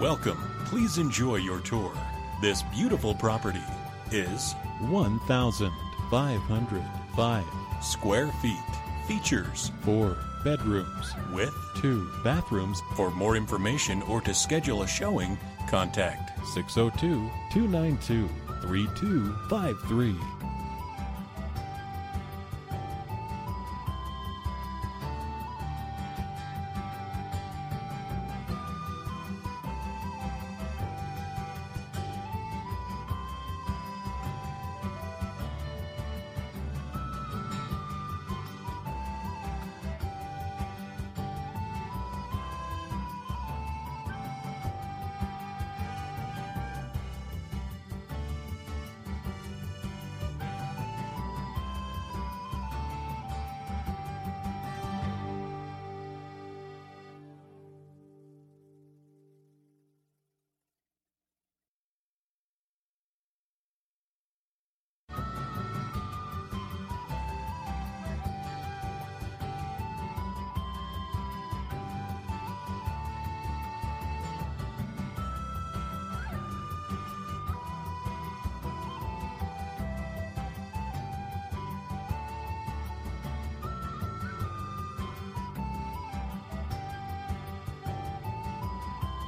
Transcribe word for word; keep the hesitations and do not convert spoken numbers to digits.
Welcome. Please enjoy your tour. This beautiful property is one thousand five hundred five square feet. Features four bedrooms with two bathrooms. For more information or to schedule a showing, contact six oh two, two nine two, three two five three.